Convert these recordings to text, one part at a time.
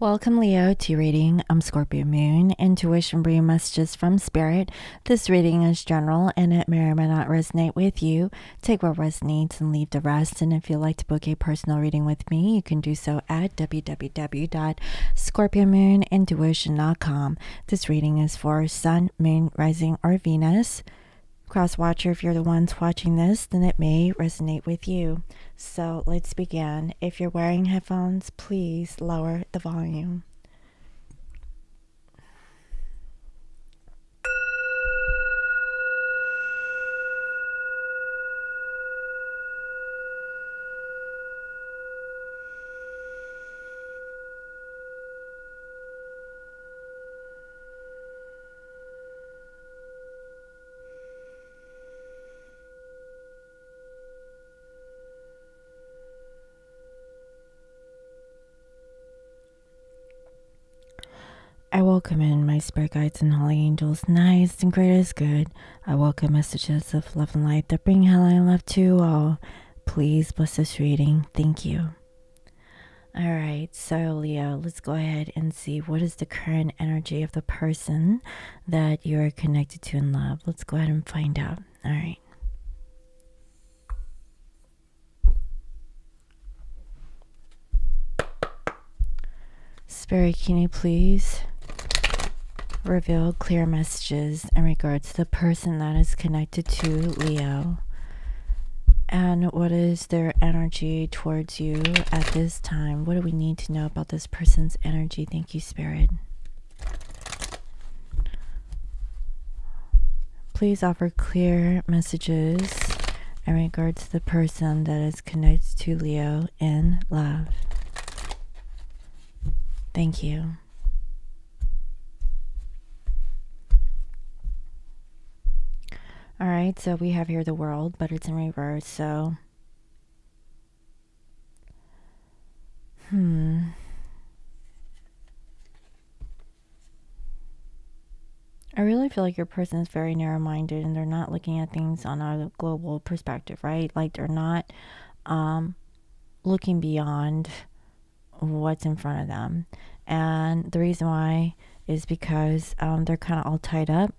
Welcome, Leo, to your reading. I'm Scorpio Moon. Intuition for your messages from Spirit. This reading is general and it may or may not resonate with you. Take what resonates and leave the rest. And if you'd like to book a personal reading with me, you can do so at www.scorpiomoonintuition.com. This reading is for Sun, Moon, Rising, or Venus. Cross-watcher, if you're the ones watching this, then it may resonate with you. So let's begin. If you're wearing headphones, please lower the volume. I welcome in my spirit guides and holy angels, nice and greatest good. I welcome messages of love and light that bring healing and love to all. Please bless this reading. Thank you. All right, so Leo, let's go ahead and see what is the current energy of the person that you're connected to in love. Let's go ahead and find out. All right. Spirit, can you please reveal clear messages in regards to the person that is connected to Leo, and what is their energy towards you at this time? What do we need to know about this person's energy? Thank you, Spirit. Please offer clear messages in regards to the person that is connected to Leo in love. Thank you. All right, so we have here the World, but it's in reverse, so I really feel like your person is very narrow-minded and they're not looking at things on a global perspective, right? Like they're not looking beyond what's in front of them. And the reason why is because they're kind of all tied up.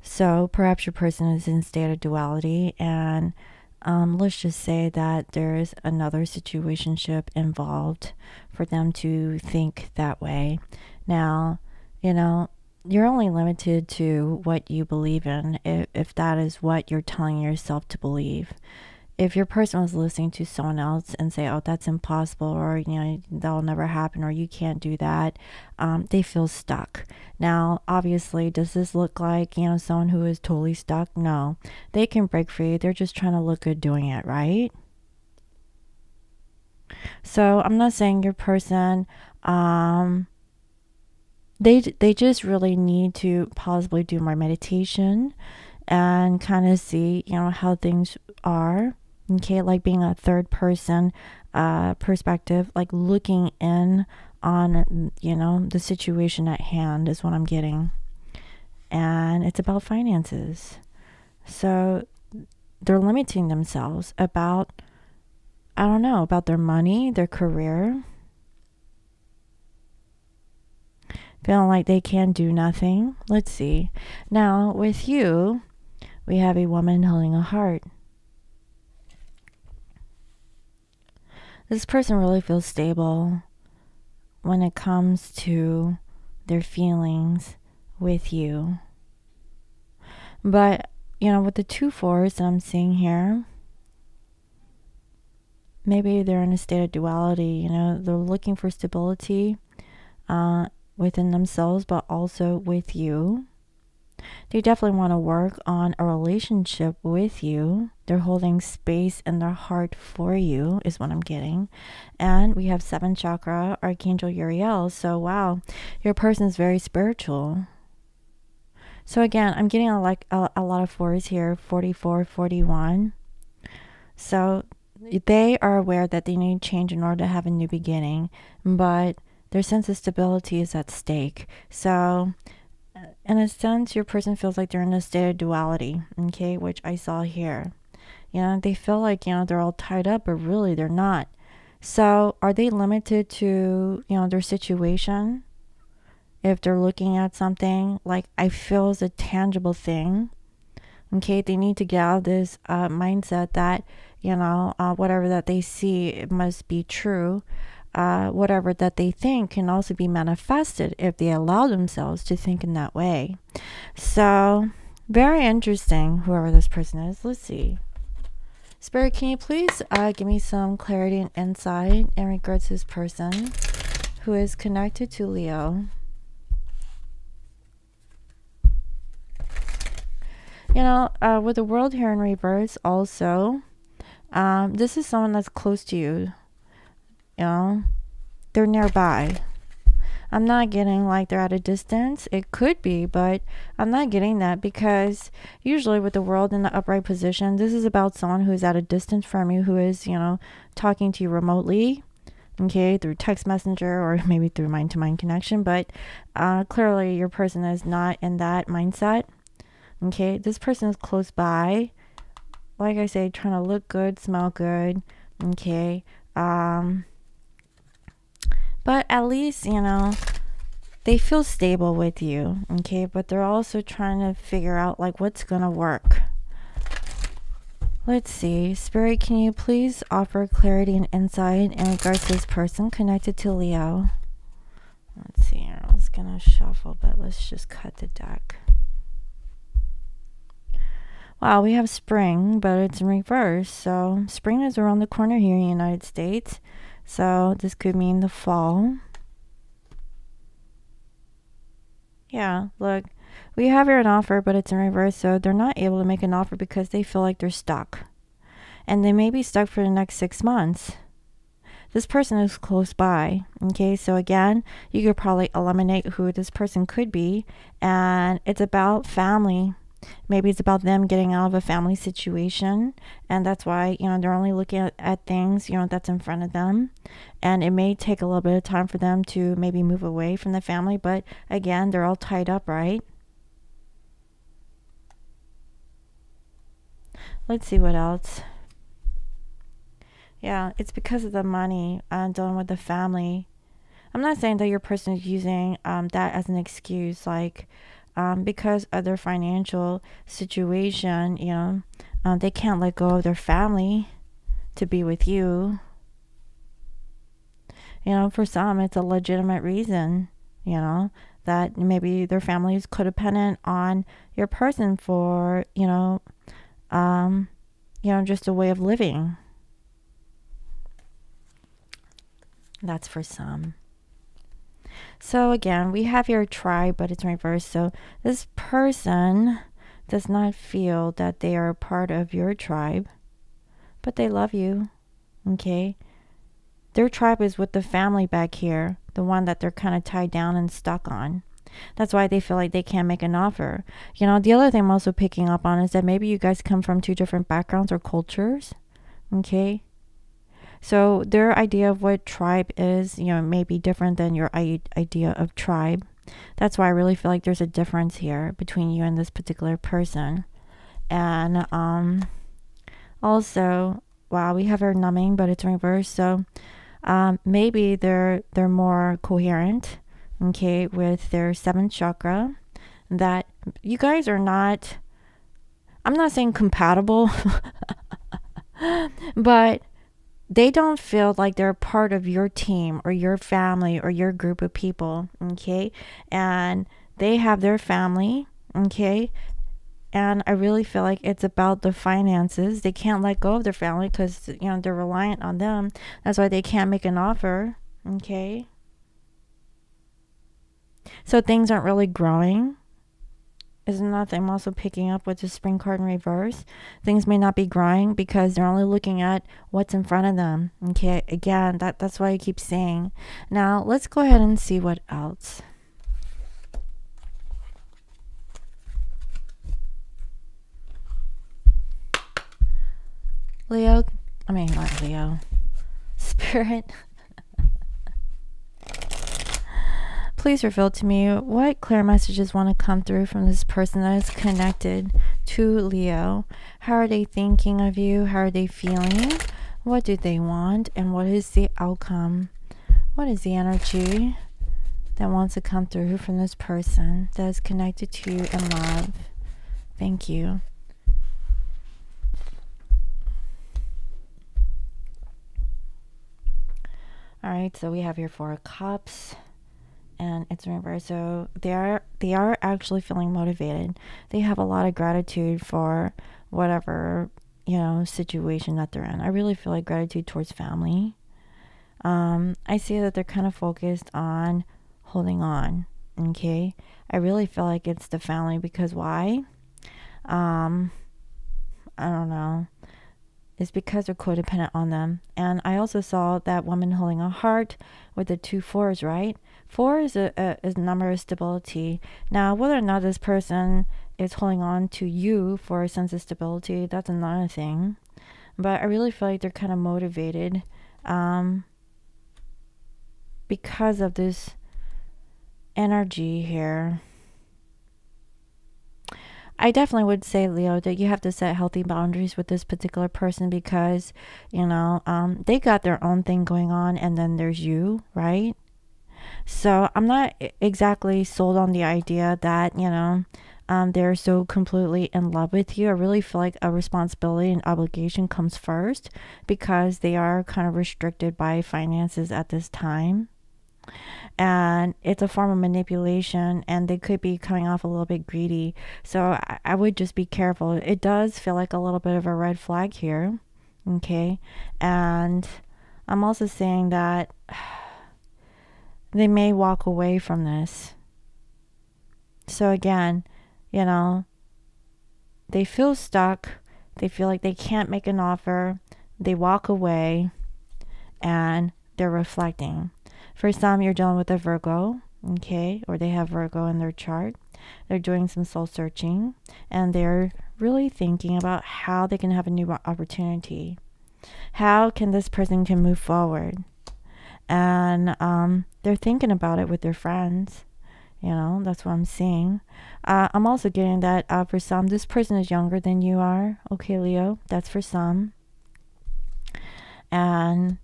So perhaps your person is in a state of duality, and let's just say that there is another situationship involved for them to think that way. Now, you know, you're only limited to what you believe in if that is what you're telling yourself to believe. If your person was listening to someone else and say, oh, that's impossible, or, you know, that'll never happen, or you can't do that, they feel stuck. Now, obviously, does this look like, you know, someone who is totally stuck? No, they can break free. They're just trying to look good doing it, right? So I'm not saying your person, they just really need to possibly do more meditation and kind of see, you know, how things are. Okay, like being a third person perspective, like looking in on, you know, the situation at hand is what I'm getting. And it's about finances. So they're limiting themselves about, I don't know, about their money, their career. Feeling like they can do nothing. Let's see. Now with you, we have a woman holding a heart. This person really feels stable when it comes to their feelings with you. But, you know, with the 2 4s that I'm seeing here, maybe they're in a state of duality. You know, they're looking for stability within themselves, but also with you. They definitely want to work on a relationship with you. They're holding space in their heart for you is what I'm getting. And we have 7th chakra, Archangel Uriel. So, wow, your person is very spiritual. So, again, I'm getting a lot of 4s here, 44, 41. So, they are aware that they need change in order to have a new beginning. But their sense of stability is at stake. So, in a sense, your person feels like they're in a state of duality, okay, which I saw here. You know, they feel like, you know, they're all tied up, but really they're not. So are they limited to, you know, their situation? If they're looking at something, like I feel is a tangible thing. Okay, they need to get out of this mindset that, you know, whatever that they see, it must be true. Whatever that they think can also be manifested if they allow themselves to think in that way. So very interesting, whoever this person is. Let's see. Spirit, can you please give me some clarity and insight in regards to this person who is connected to Leo? You know, with the world here in reverse also, this is someone that's close to you. You know, they're nearby. I'm not getting like they're at a distance. It could be, but I'm not getting that, because usually with the world in the upright position, this is about someone who's at a distance from you, who is, you know, talking to you remotely, okay, through text messenger or maybe through mind-to-mind connection. But clearly your person is not in that mindset. Okay, this person is close by, like I say, trying to look good, smell good, okay, but at least, you know, they feel stable with you, okay? But they're also trying to figure out, like, what's going to work. Let's see. Spirit, can you please offer clarity and insight in regards to this person connected to Leo? Let's see. I was going to shuffle, but let's just cut the deck. Wow, we have spring, but it's in reverse. So spring is around the corner here in the United States. So this could mean the fall. Yeah, look, we have here an offer, but it's in reverse. So they're not able to make an offer because they feel like they're stuck. And they may be stuck for the next 6 months. This person is close by. Okay, so again, you could probably eliminate who this person could be. And it's about family. Maybe it's about them getting out of a family situation, and that's why, you know, they're only looking at things, you know, that's in front of them. And it may take a little bit of time for them to maybe move away from the family, but again, they're all tied up, right? Let's see what else. Yeah, it's because of the money and dealing with the family. I'm not saying that your person is using that as an excuse, like, because of their financial situation, you know, they can't let go of their family to be with you. You know, for some, it's a legitimate reason, you know, that maybe their family is codependent on your person for, you know, just a way of living. That's for some. So again, we have your tribe, but it's in reverse. So this person does not feel that they are a part of your tribe, but they love you. Okay. Their tribe is with the family back here, the one that they're kind of tied down and stuck on. That's why they feel like they can't make an offer. You know, the other thing I'm also picking up on is that maybe you guys come from two different backgrounds or cultures. Okay. So their idea of what tribe is, you know, may be different than your idea of tribe. That's why I really feel like there's a difference here between you and this particular person. And also, wow, we have our numbing, but it's reversed. So maybe they're more coherent, okay, with their seventh chakra. That you guys are not, I'm not saying compatible, but they don't feel like they're part of your team or your family or your group of people, okay? And they have their family, okay? And I really feel like it's about the finances. They can't let go of their family because, you know, they're reliant on them. That's why they can't make an offer, okay? So things aren't really growing. Is nothing. I'm also picking up with the spring card in reverse. Things may not be growing because they're only looking at what's in front of them. Okay, again, that's why I keep saying. Now, let's go ahead and see what else. Leo, I mean, not Leo. Spirit. Please reveal to me what clear messages want to come through from this person that is connected to Leo. How are they thinking of you? How are they feeling? What do they want and what is the outcome? What is the energy that wants to come through from this person that is connected to you in love? Thank you. All right, so we have here Four of Cups, and it's in reverse. So they are actually feeling motivated. They have a lot of gratitude for whatever, you know, situation that they're in. I really feel like gratitude towards family. I see that they're kind of focused on holding on. Okay, I really feel like it's the family, because why? I don't know. It's because they're codependent on them. And I also saw that woman holding a heart with the 2 fours, right? Four is a number of stability. Now, whether or not this person is holding on to you for a sense of stability, that's another thing. But I really feel like they're kind of motivated because of this energy here. I definitely would say, Leo, that you have to set healthy boundaries with this particular person, because, you know, they got their own thing going on, and then there's you, right? So I'm not exactly sold on the idea that, you know, they're so completely in love with you. I really feel like a responsibility and obligation comes first, because they are kind of restricted by finances at this time. And it's a form of manipulation, and they could be coming off a little bit greedy. So I would just be careful. It does feel like a little bit of a red flag here. Okay. And I'm also saying that they may walk away from this. So again, you know, they feel stuck. They feel like they can't make an offer. They walk away, and they're reflecting. For some, you're dealing with a Virgo, okay, or they have Virgo in their chart. They're doing some soul searching, and they're really thinking about how they can have a new opportunity. How can this person can move forward? And they're thinking about it with their friends. You know, that's what I'm seeing. I'm also getting that for some, this person is younger than you are. Okay, Leo, that's for some. And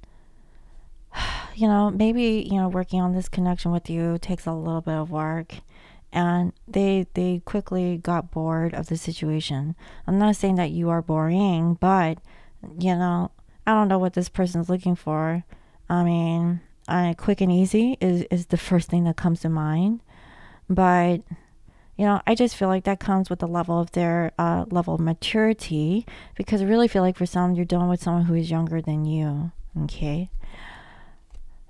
you know, maybe, you know, working on this connection with you takes a little bit of work, and they quickly got bored of the situation. I'm not saying that you are boring, but, you know, I don't know what this person's looking for. I mean, quick and easy is the first thing that comes to mind. But, you know, I just feel like that comes with the level of their level of maturity, because I really feel like for some, you're dealing with someone who is younger than you. Okay.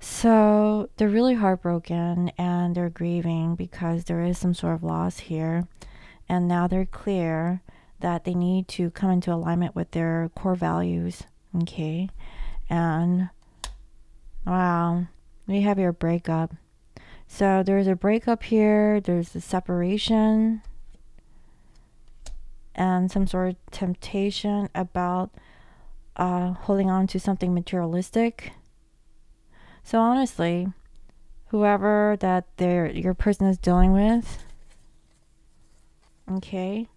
So they're really heartbroken, and they're grieving because there is some sort of loss here. And now they're clear that they need to come into alignment with their core values. Okay. And wow, we have your breakup. So there's a breakup here. There's a separation and some sort of temptation about holding on to something materialistic. So honestly, whoever that your person is dealing with, okay,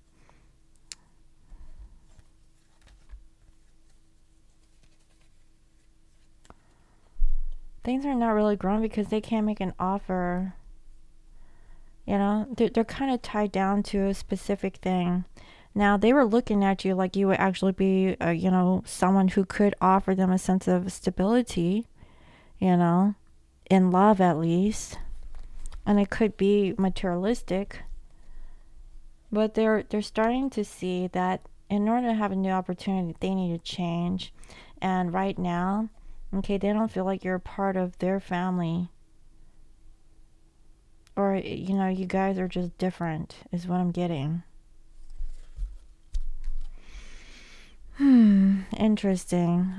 things are not really growing because they can't make an offer. You know, they're kind of tied down to a specific thing. Now, they were looking at you like you would actually be, you know, someone who could offer them a sense of stability. You know, in love at least, and it could be materialistic, but they're starting to see that in order to have a new opportunity, they need to change. And right now, okay, they don't feel like you're a part of their family, or, you know, you guys are just different is what I'm getting. Interesting.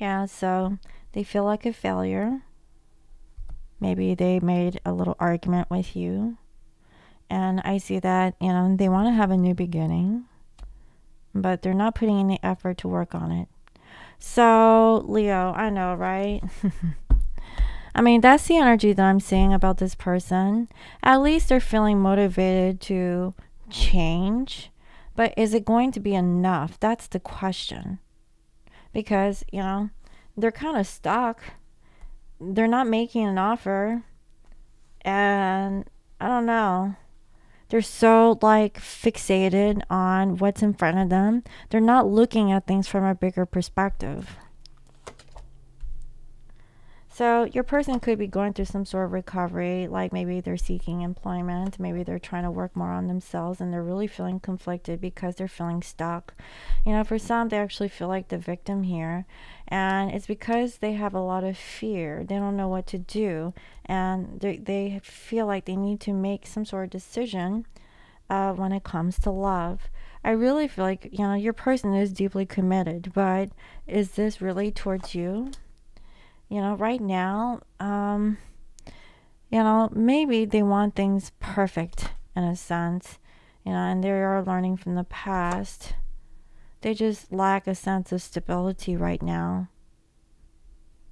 Yeah, so they feel like a failure. Maybe they made a little argument with you. And I see that, you know, they want to have a new beginning, but they're not putting any effort to work on it. So, Leo, I know, right? I mean, that's the energy that I'm seeing about this person. At least they're feeling motivated to change. But is it going to be enough? That's the question. Because, you know, they're kind of stuck. They're not making an offer. And I don't know. They're so, like, fixated on what's in front of them. They're not looking at things from a bigger perspective. So your person could be going through some sort of recovery, like maybe they're seeking employment, maybe they're trying to work more on themselves, and they're really feeling conflicted because they're feeling stuck. You know, for some, they actually feel like the victim here, and it's because they have a lot of fear. They don't know what to do, and they feel like they need to make some sort of decision when it comes to love. I really feel like, you know, your person is deeply committed, but is this really towards you? You know, right now, you know, maybe they want things perfect in a sense, you know, and they are learning from the past. They just lack a sense of stability right now.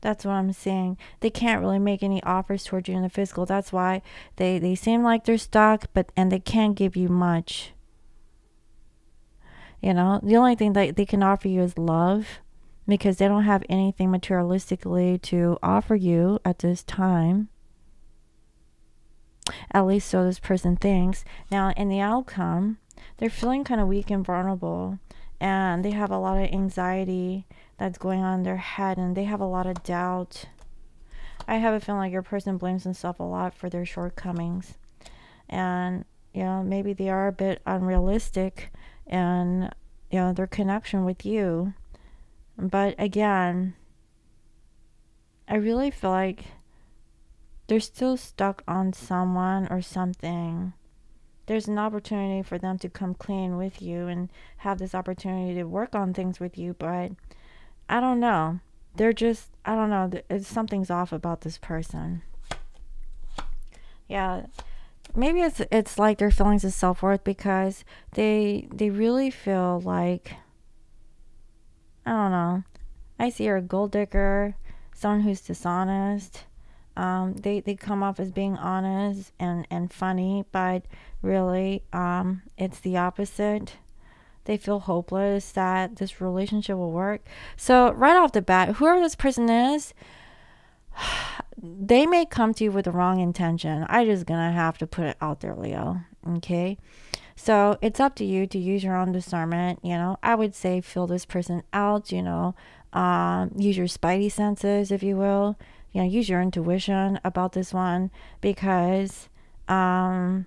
That's what I'm seeing. They can't really make any offers towards you in the physical. That's why they seem like they're stuck, and they can't give you much. You know, the only thing that they can offer you is love, because they don't have anything materialistically to offer you at this time. At least so this person thinks. Now, in the outcome, they're feeling kind of weak and vulnerable, and they have a lot of anxiety that's going on in their head, and they have a lot of doubt. I have a feeling like your person blames himself a lot for their shortcomings. And, you know, maybe they are a bit unrealistic in, you know, their connection with you. But again, I really feel like they're still stuck on someone or something. There's an opportunity for them to come clean with you and have this opportunity to work on things with you. But I don't know. They're just, I don't know. Something's off about this person. Yeah. Maybe it's like their feelings of self-worth, because they really feel like, I don't know. I see her a gold digger, someone who's dishonest. They come off as being honest and funny, but really it's the opposite. They feel hopeless that this relationship will work. So right off the bat, whoever this person is, they may come to you with the wrong intention. I'm just going to have to put it out there, Leo. Okay? So it's up to you to use your own discernment. You know, I would say feel this person out, you know, use your spidey senses, if you will, you know, use your intuition about this one, because, I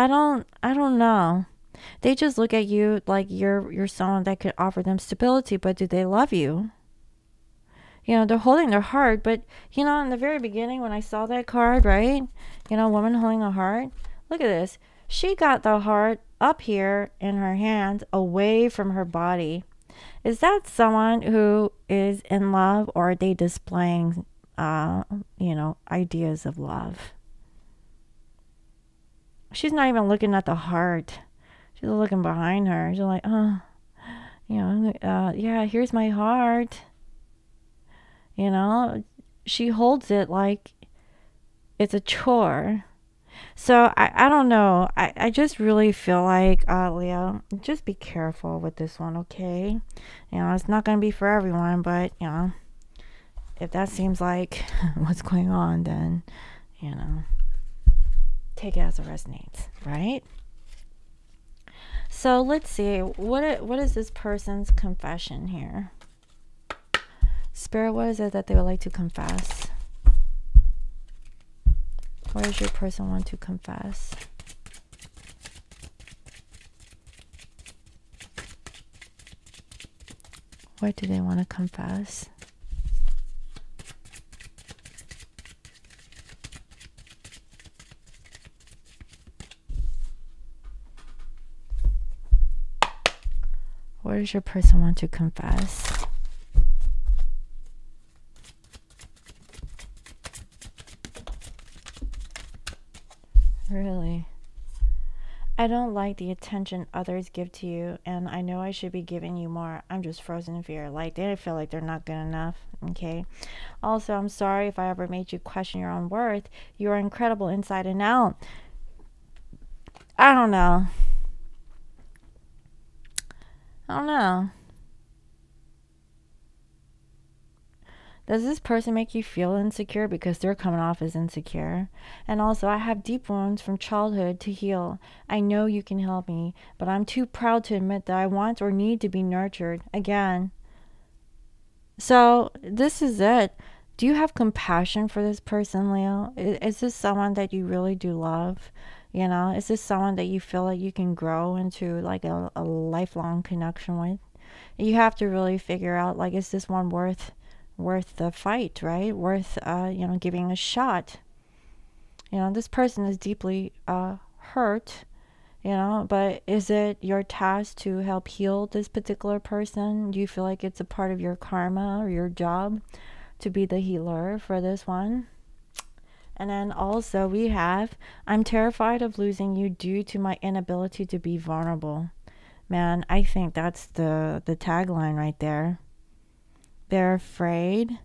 don't know. They just look at you like you're someone that could offer them stability, but do they love you? You know, they're holding their heart, but you know, in the very beginning when I saw that card, right? You know, woman holding a heart, look at this. She got the heart up here in her hand, away from her body. Is that someone who is in love, or are they displaying, you know, ideas of love? She's not even looking at the heart. She's looking behind her. She's like, oh, you know, yeah, here's my heart. You know, she holds it like it's a chore. So I don't know. I just really feel like, Leo, just be careful with this one, okay? You know, it's not going to be for everyone, but, you know, if that seems like what's going on, then, you know, take it as it resonates, right? So let's see. What is this person's confession here? Spirit, what is it that they would like to confess? What does your person want to confess? What do they want to confess? What does your person want to confess? Really, I don't like the attention others give to you, and I know I should be giving you more. I'm just frozen in fear. Like, they feel like they're not good enough. Okay. Also, I'm sorry if I ever made you question your own worth. You are incredible inside and out. I don't know. I don't know. Does this person make you feel insecure? Because they're coming off as insecure. And also, I have deep wounds from childhood to heal. I know you can help me, but I'm too proud to admit that I want or need to be nurtured again. So this is it. Do you have compassion for this person, Leo? Is this someone that you really do love? You know, is this someone that you feel like you can grow into like a lifelong connection with? You have to really figure out, like, is this one worth the fight, right? Worth, you know, giving a shot. You know, this person is deeply hurt, you know, but is it your task to help heal this particular person? Do you feel like it's a part of your karma or your job to be the healer for this one? And then also we have, I'm terrified of losing you due to my inability to be vulnerable. Man, I think that's the tagline right there. They're afraid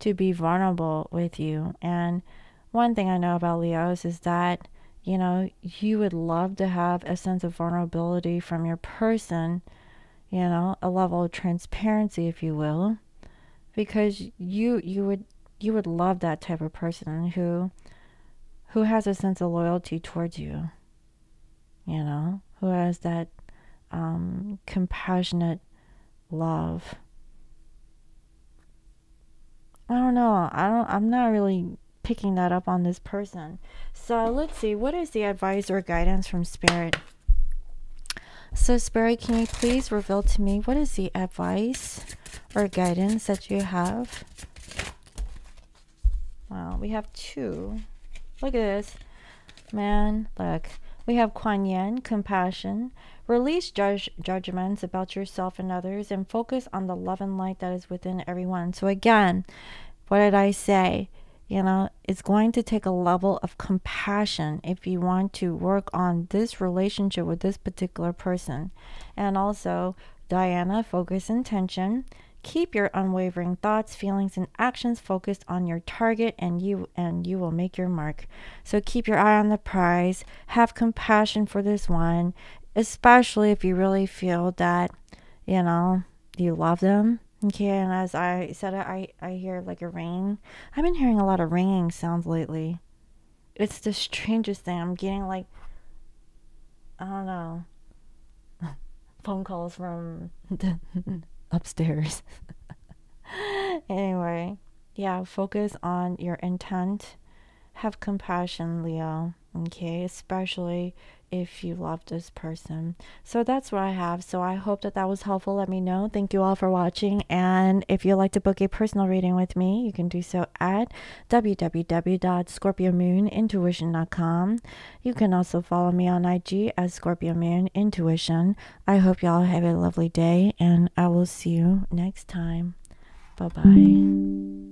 to be vulnerable with you. And one thing I know about Leos is that, you know, you would love to have a sense of vulnerability from your person, you know, a level of transparency, if you will, because you would love that type of person who has a sense of loyalty towards you, you know, who has that compassionate love. I don't know. I'm not really picking that up on this person. So let's see. What is the advice or guidance from Spirit? So Spirit, can you please reveal to me what is the advice or guidance that you have? Wow, we have two. Look at this. Man, look. We have Kuan Yin, compassion. Release judgments about yourself and others and focus on the love and light that is within everyone. So again, what did I say? You know, it's going to take a level of compassion if you want to work on this relationship with this particular person. And also, Diana, focus intention. Keep your unwavering thoughts, feelings, and actions focused on your target, and you will make your mark. So keep your eye on the prize. Have compassion for this one. Especially if you really feel that, you know, you love them. Okay, and as I said, I hear like a ring. I've been hearing a lot of ringing sounds lately. It's the strangest thing. I'm getting like, I don't know, phone calls from upstairs. Anyway, yeah, focus on your intent. Have compassion, Leo. Okay, especially if you love this person. So that's what I have. So I hope that that was helpful. Let me know. Thank you all for watching. And if you'd like to book a personal reading with me, you can do so at www.scorpiomoonintuition.com. You can also follow me on IG as Scorpio Moon Intuition. I hope y'all have a lovely day, and I will see you next time. Bye-bye.